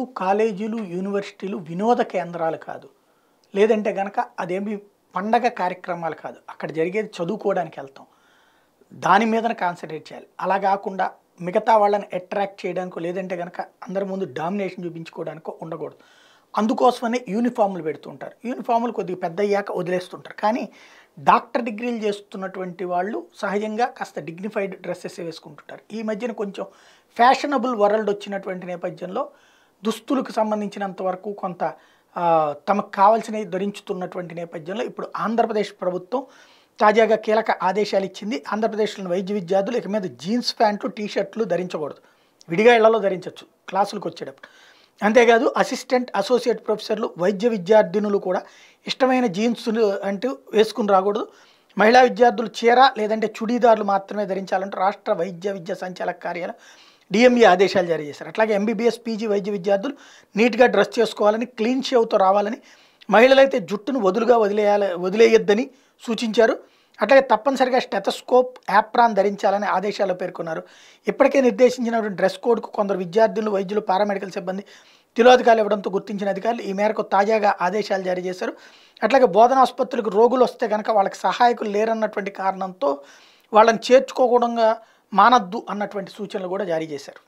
స్కూళ్ళు కాలేజీలు యూనివర్సిటీలు వినోద కేంద్రాలు కాదు, లేదంటే గనక అదేమి పండగ కార్యక్రమాలు కాదు. అక్కడ జరిగేది చదువుకోవడానికి వెళ్తాం, దాని మీదనే కాన్సన్ట్రేట్ చేయాలి. అలా కాకుండా మిగతా వాళ్ళని అట్రాక్ట్ చేయడానికో లేదంటే గనక అందరి ముందు డామినేషన్ చూపించుకోవడానికో ఉండకూడదు. అందుకోసమనే యూనిఫామ్లు పెడుతుంటారు. యూనిఫామ్లు కొద్దిగా పెద్ద అయ్యాక వదిలేస్తుంటారు. కానీ డాక్టర్ డిగ్రీలు చేస్తున్నటువంటి వాళ్ళు సహజంగా కాస్త డిగ్నిఫైడ్ డ్రెస్సెస్ వేసుకుంటుంటారు. ఈ మధ్యన కొంచెం ఫ్యాషనబుల్ వరల్డ్ వచ్చినటువంటి నేపథ్యంలో దుస్తులకు సంబంధించినంత వరకు కొంత తమకు కావాల్సినవి ధరించుతున్నటువంటి నేపథ్యంలో ఇప్పుడు ఆంధ్రప్రదేశ్ ప్రభుత్వం తాజాగా కీలక ఆదేశాలు ఇచ్చింది. ఆంధ్రప్రదేశ్లోని వైద్య విద్యార్థులు ఇక మీద జీన్స్ ప్యాంట్లు టీషర్ట్లు ధరించకూడదు. విడిగా ఇళ్లలో ధరించవచ్చు క్లాసులకు వచ్చేటప్పుడు. అంతేకాదు అసిస్టెంట్ అసోసియేట్ ప్రొఫెసర్లు వైద్య విద్యార్థినులు కూడా ఇష్టమైన జీన్సులు అంటూ వేసుకుని రాకూడదు. మహిళా విద్యార్థులు చీర లేదంటే చుడీదారులు మాత్రమే ధరించాలంటూ రాష్ట్ర వైద్య విద్యా సంచాలక కార్యాలయం డిఎంఈ ఆదేశాలు జారీ చేశారు. అట్లాగే ఎంబీబీఎస్ పీజీ వైద్య విద్యార్థులు నీట్గా డ్రెస్ చేసుకోవాలని, క్లీన్ షేవ్తో రావాలని, మహిళలైతే జుట్టును వదులుగా వదిలేయొద్దని సూచించారు. అట్లాగే తప్పనిసరిగా స్టెథోస్కోప్ యాప్రాన్ ధరించాలని ఆదేశాల్లో పేర్కొన్నారు. ఇప్పటికే నిర్దేశించినటువంటి డ్రెస్ కోడ్కు కొందరు విద్యార్థులు వైద్యులు పారామెడికల్ సిబ్బంది తిలోదకాలు ఇవ్వడంతో గుర్తించిన అధికారులు ఈ మేరకు తాజాగా ఆదేశాలు జారీ చేశారు. అట్లాగే బోధనాసుపత్రులకు రోగులు వస్తే కనుక వాళ్ళకి సహాయకులు లేరన్నటువంటి కారణంతో వాళ్ళని చేర్చుకోకుండా మానద్దు అన్నటువంటి సూచనలు కూడా జారీ చేశారు.